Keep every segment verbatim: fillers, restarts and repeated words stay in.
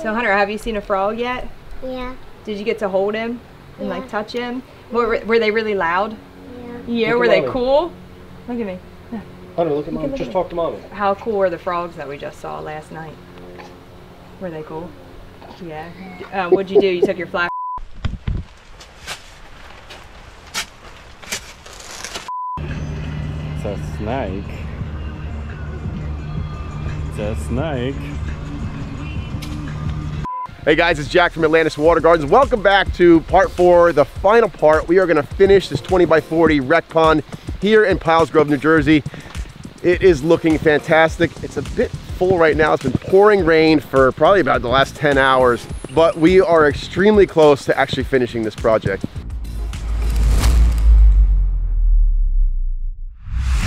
So Hunter, have you seen a frog yet? Yeah. Did you get to hold him and yeah. like touch him? Were, were they really loud? Yeah. Yeah, look were they mommy. Cool? Look at me. Hunter, look at Mom. Just talk to Mommy. How cool were the frogs that we just saw last night? Were they cool? Yeah. Uh, what'd you do? You took your flash. It's a snake. It's a snake. Hey guys, it's Jack from Atlantis Water Gardens. Welcome back to part four, the final part. We are gonna finish this twenty by forty rec pond here in Piles Grove, New Jersey. It is looking fantastic. It's a bit full right now. It's been pouring rain for probably about the last ten hours, but we are extremely close to actually finishing this project.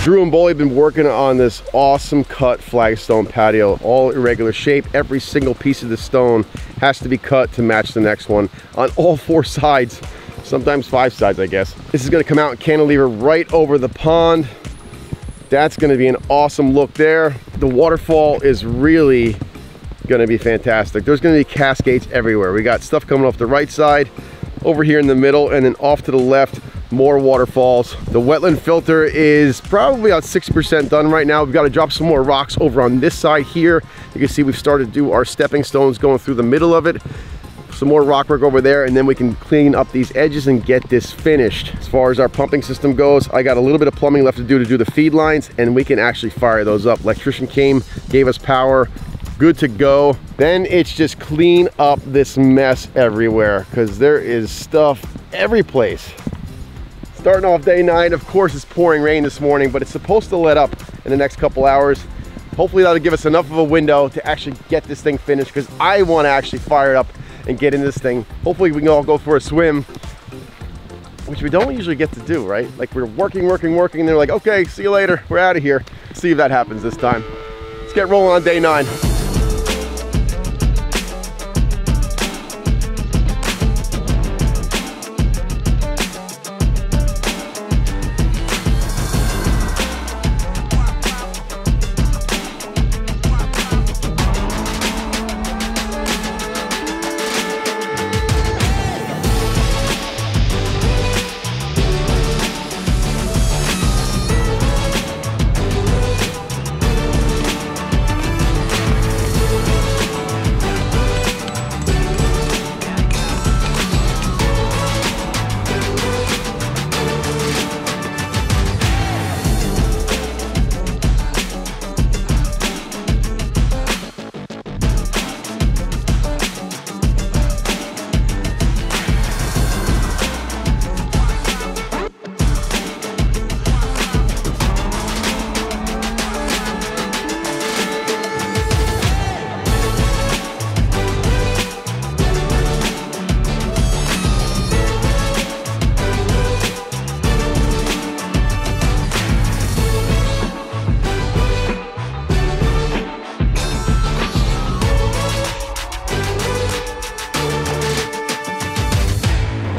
Drew and Bowley have been working on this awesome cut flagstone patio, all irregular shape. Every single piece of the stone has to be cut to match the next one on all four sides, sometimes five sides, I guess. This is gonna come out and cantilever right over the pond. That's gonna be an awesome look there. The waterfall is really gonna be fantastic. There's gonna be cascades everywhere. We got stuff coming off the right side, over here in the middle, and then off to the left, more waterfalls. The wetland filter is probably about sixty percent done right now. We've got to drop some more rocks over on this side here. You can see we've started to do our stepping stones going through the middle of it. Some more rock work over there, and then we can clean up these edges and get this finished. As far as our pumping system goes, I got a little bit of plumbing left to do to do the feed lines, and we can actually fire those up. Electrician came, gave us power. Good to go. Then it's just clean up this mess everywhere, because there is stuff every place. Starting off day nine, of course it's pouring rain this morning, but it's supposed to let up in the next couple hours. Hopefully that'll give us enough of a window to actually get this thing finished, because I want to actually fire it up and get in this thing. Hopefully we can all go for a swim, which we don't usually get to do, right? Like we're working, working, working, and they're like, okay, see you later, we're out of here. See if that happens this time. Let's get rolling on day nine.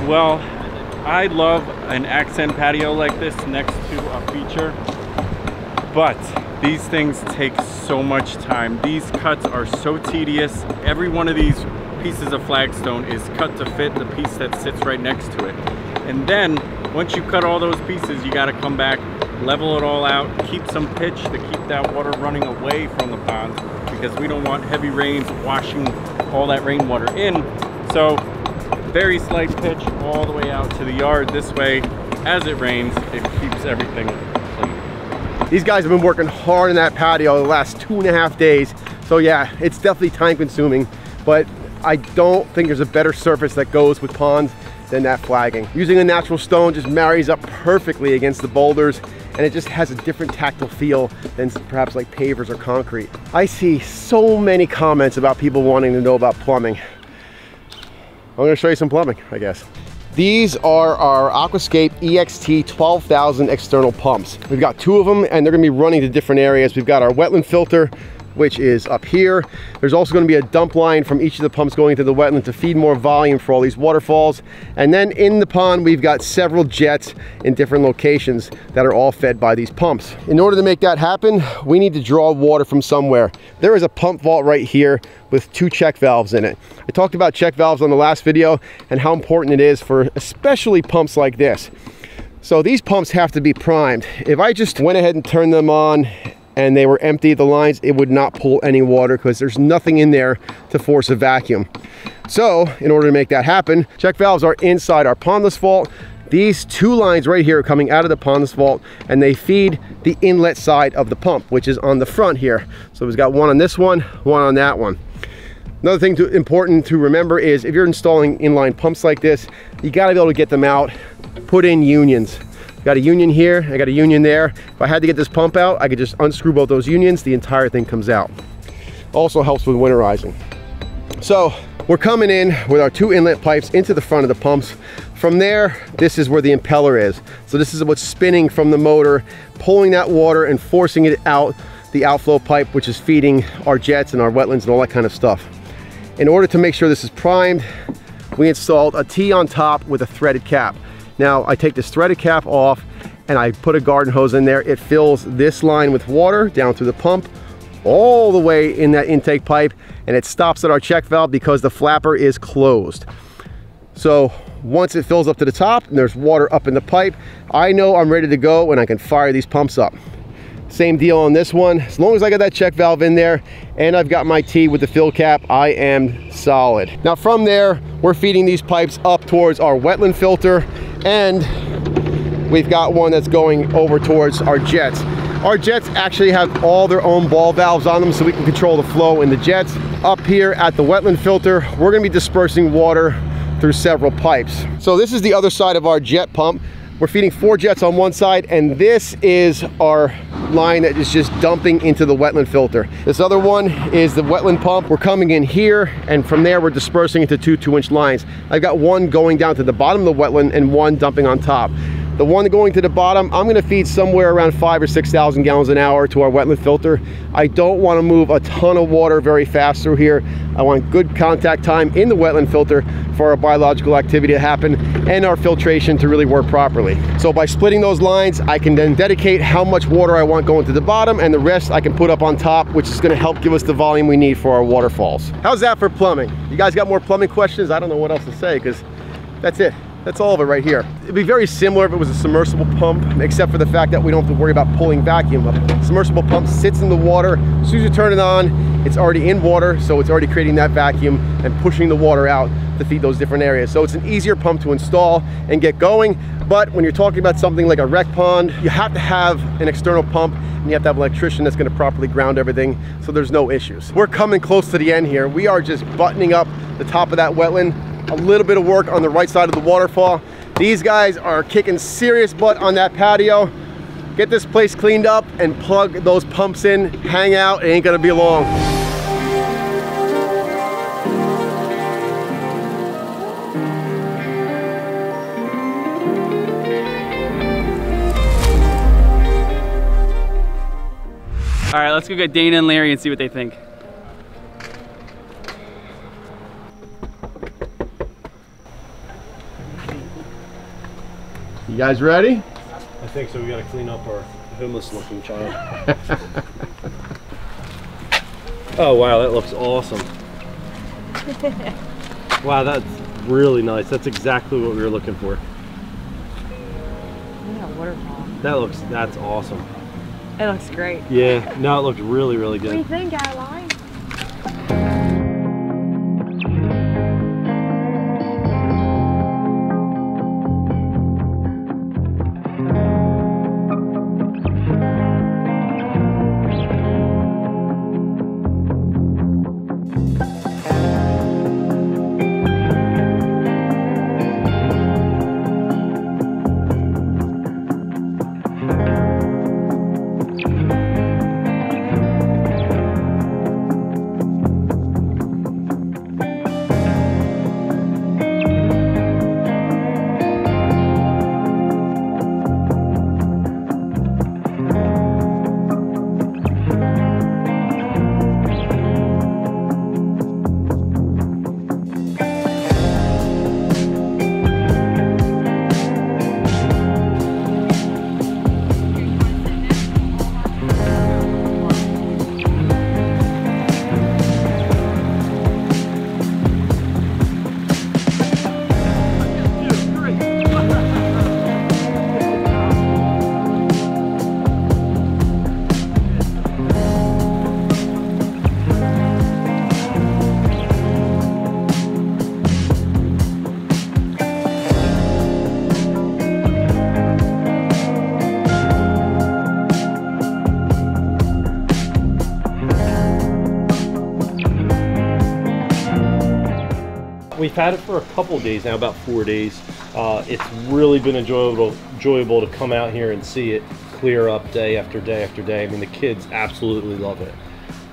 Well, I love an accent patio like this next to a feature, but these things take so much time. These cuts are so tedious. Every one of these pieces of flagstone is cut to fit the piece that sits right next to it. And then once you cut all those pieces, you got to come back, level it all out, keep some pitch to keep that water running away from the pond, because we don't want heavy rains washing all that rainwater in. So very slight pitch all the way out to the yard. This way, as it rains, it keeps everything clean. These guys have been working hard in that patio the last two and a half days. So yeah, it's definitely time consuming, but I don't think there's a better surface that goes with ponds than that flagging. Using a natural stone just marries up perfectly against the boulders, and it just has a different tactile feel than perhaps like pavers or concrete. I see so many comments about people wanting to know about plumbing. I'm gonna show you some plumbing, I guess. These are our Aquascape E X T twelve thousand external pumps. We've got two of them, and they're gonna be running to different areas. We've got our wetland filter, which is up here. There's also going to be a dump line from each of the pumps going into the wetland to feed more volume for all these waterfalls. And then in the pond, we've got several jets in different locations that are all fed by these pumps. In order to make that happen, we need to draw water from somewhere. There is a pump vault right here with two check valves in it. I talked about check valves on the last video and how important it is for especially pumps like this. So these pumps have to be primed. If I just went ahead and turned them on and they were empty, the lines, it would not pull any water because there's nothing in there to force a vacuum. So in order to make that happen, check valves are inside our pondless vault. These two lines right here are coming out of the pondless vault and they feed the inlet side of the pump, which is on the front here. So we've got one on this one, one on that one. Another thing to, important to remember is if you're installing inline pumps like this, you gotta be able to get them out, put in unions. Got a union here, I got a union there. If I had to get this pump out, I could just unscrew both those unions, the entire thing comes out. Also helps with winterizing. So we're coming in with our two inlet pipes into the front of the pumps. From there, this is where the impeller is. So this is what's spinning from the motor, pulling that water and forcing it out the outflow pipe, which is feeding our jets and our wetlands and all that kind of stuff. In order to make sure this is primed, we installed a T on top with a threaded cap. Now I take this threaded cap off and I put a garden hose in there. It fills this line with water down through the pump all the way in that intake pipe, and it stops at our check valve because the flapper is closed. So once it fills up to the top and there's water up in the pipe, I know I'm ready to go and I can fire these pumps up. Same deal on this one. As long as I got that check valve in there and I've got my T with the fill cap, I am solid. Now from there, we're feeding these pipes up towards our wetland filter, and we've got one that's going over towards our jets. Our jets actually have all their own ball valves on them so we can control the flow in the jets. Up here at the wetland filter, we're gonna be dispersing water through several pipes. So this is the other side of our jet pump. We're feeding four jets on one side, and this is our line that is just dumping into the wetland filter. This other one is the wetland pump. We're coming in here, and from there we're dispersing into two two-inch lines. I've got one going down to the bottom of the wetland and one dumping on top. The one going to the bottom, I'm gonna feed somewhere around five or six thousand gallons an hour to our wetland filter. I don't wanna move a ton of water very fast through here. I want good contact time in the wetland filter for our biological activity to happen and our filtration to really work properly. So by splitting those lines, I can then dedicate how much water I want going to the bottom, and the rest I can put up on top, which is gonna help give us the volume we need for our waterfalls. How's that for plumbing? You guys got more plumbing questions? I don't know what else to say, because that's it. That's all of it right here. It'd be very similar if it was a submersible pump, except for the fact that we don't have to worry about pulling vacuum up. A submersible pump sits in the water. As soon as you turn it on, it's already in water, so it's already creating that vacuum and pushing the water out to feed those different areas. So it's an easier pump to install and get going. But when you're talking about something like a rec pond, you have to have an external pump, and you have to have an electrician that's gonna properly ground everything, so there's no issues. We're coming close to the end here. We are just buttoning up the top of that wetland. A little bit of work on the right side of the waterfall. These guys are kicking serious butt on that patio. Get this place cleaned up and plug those pumps in, hang out, it ain't gonna be long. All right, let's go get Dana and Larry and see what they think. You guys ready? I think so. We gotta clean up our homeless-looking child. Oh wow, that looks awesome! Wow, that's really nice. That's exactly what we were looking for. Yeah, waterfall. That looks. That's awesome. It looks great. Yeah. No, it looked really, really good. What do you think, Caroline? We've had it for a couple days now, about four days. Uh, it's really been enjoyable, enjoyable to come out here and see it clear up day after day after day. I mean, the kids absolutely love it.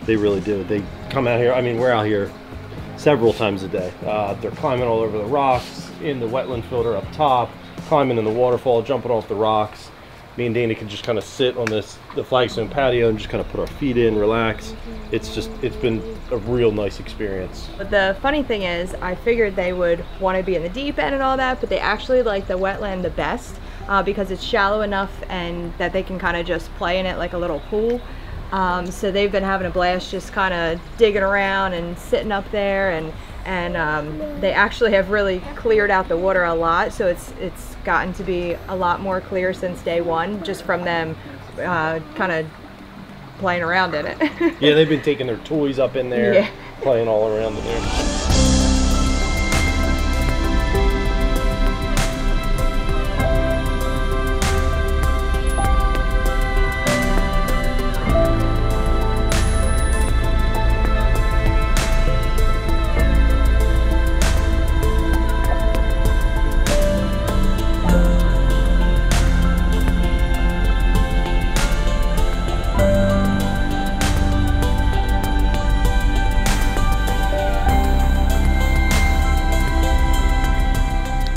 They really do. They come out here. I mean, we're out here several times a day. Uh, they're climbing all over the rocks, in the wetland filter up top, climbing in the waterfall, jumping off the rocks. Me and Dana can just kind of sit on this the flagstone patio and just kind of put our feet in, relax. It's just, it's been a real nice experience. But the funny thing is, I figured they would want to be in the deep end and all that, but they actually like the wetland the best uh, because it's shallow enough and that they can kind of just play in it like a little pool. Um, so they've been having a blast just kind of digging around and sitting up there, and and um, they actually have really cleared out the water a lot, so it's it's gotten to be a lot more clear since day one just from them uh, kind of playing around in it. Yeah, they've been taking their toys up in there, yeah. Playing all around in there.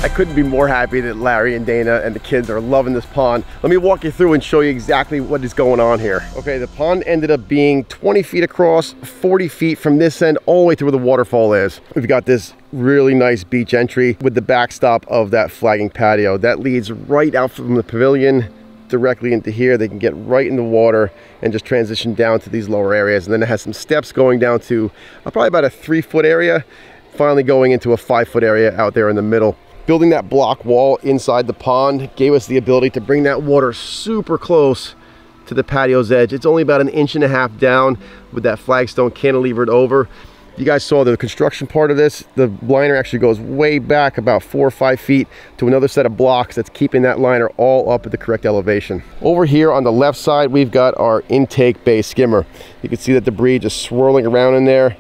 I couldn't be more happy that Larry and Dana and the kids are loving this pond. Let me walk you through and show you exactly what is going on here. Okay, the pond ended up being twenty feet across, forty feet from this end all the way to where the waterfall is. We've got this really nice beach entry with the backstop of that flagging patio. That leads right out from the pavilion directly into here. They can get right in the water and just transition down to these lower areas. And then it has some steps going down to probably about a three foot area, finally going into a five foot area out there in the middle. Building that block wall inside the pond gave us the ability to bring that water super close to the patio's edge. It's only about an inch and a half down with that flagstone cantilevered over. You guys saw the construction part of this. The liner actually goes way back about four or five feet to another set of blocks that's keeping that liner all up at the correct elevation. Over here on the left side, we've got our intake bay skimmer. You can see that debris just swirling around in there.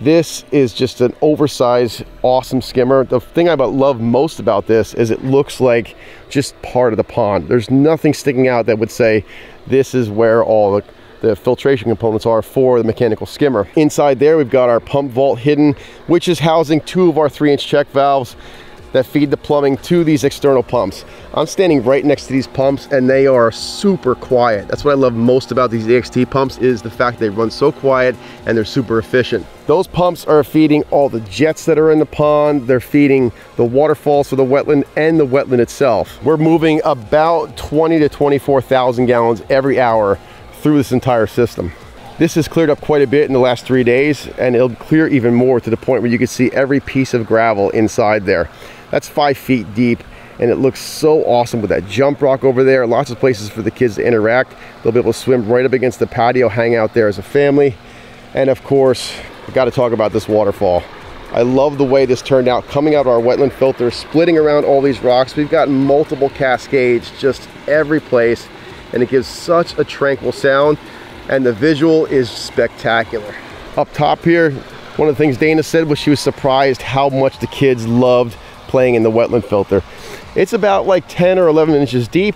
This is just an oversized, awesome skimmer. The thing I about love most about this is it looks like just part of the pond. There's nothing sticking out that would say this is where all the, the filtration components are for the mechanical skimmer. Inside there, we've got our pump vault hidden, which is housing two of our three inch check valves that feed the plumbing to these external pumps. I'm standing right next to these pumps and they are super quiet. That's what I love most about these E X T pumps, is the fact they run so quiet and they're super efficient. Those pumps are feeding all the jets that are in the pond. They're feeding the waterfalls for the wetland and the wetland itself. We're moving about twenty to twenty-four thousand gallons every hour through this entire system. This has cleared up quite a bit in the last three days and it'll clear even more to the point where you can see every piece of gravel inside there. That's five feet deep and it looks so awesome with that jump rock over there. Lots of places for the kids to interact. They'll be able to swim right up against the patio, hang out there as a family. And of course, we've got to talk about this waterfall. I love the way this turned out, coming out of our wetland filter, splitting around all these rocks. We've got multiple cascades just every place and it gives such a tranquil sound and the visual is spectacular. Up top here, one of the things Dana said was she was surprised how much the kids loved playing in the wetland filter. It's about like ten or eleven inches deep.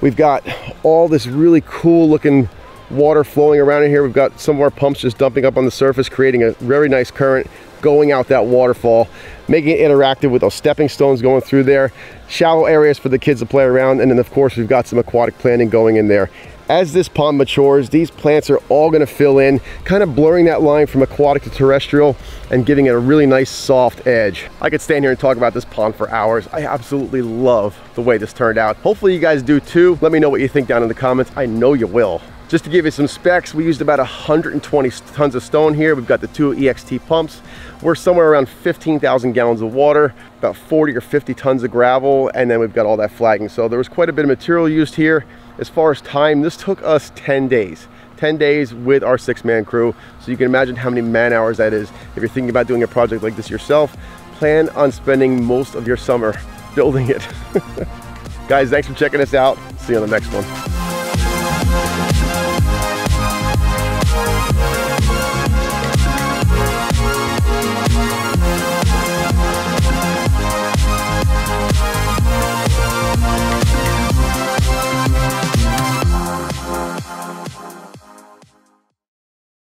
We've got all this really cool looking water flowing around in here. We've got some of our pumps just dumping up on the surface, creating a very nice current going out that waterfall, making it interactive with those stepping stones going through there, shallow areas for the kids to play around, and then of course we've got some aquatic planting going in there. As this pond matures, these plants are all gonna fill in, kind of blurring that line from aquatic to terrestrial and giving it a really nice soft edge. I could stand here and talk about this pond for hours. I absolutely love the way this turned out. Hopefully you guys do too. Let me know what you think down in the comments. I know you will. Just to give you some specs, we used about one hundred twenty tons of stone here. We've got the two E X T pumps. We're somewhere around fifteen thousand gallons of water, about forty or fifty tons of gravel, and then we've got all that flagging. So there was quite a bit of material used here. As far as time, this took us ten days. ten days with our six-man crew. So you can imagine how many man hours that is. If you're thinking about doing a project like this yourself, plan on spending most of your summer building it. Guys, thanks for checking us out. See you on the next one.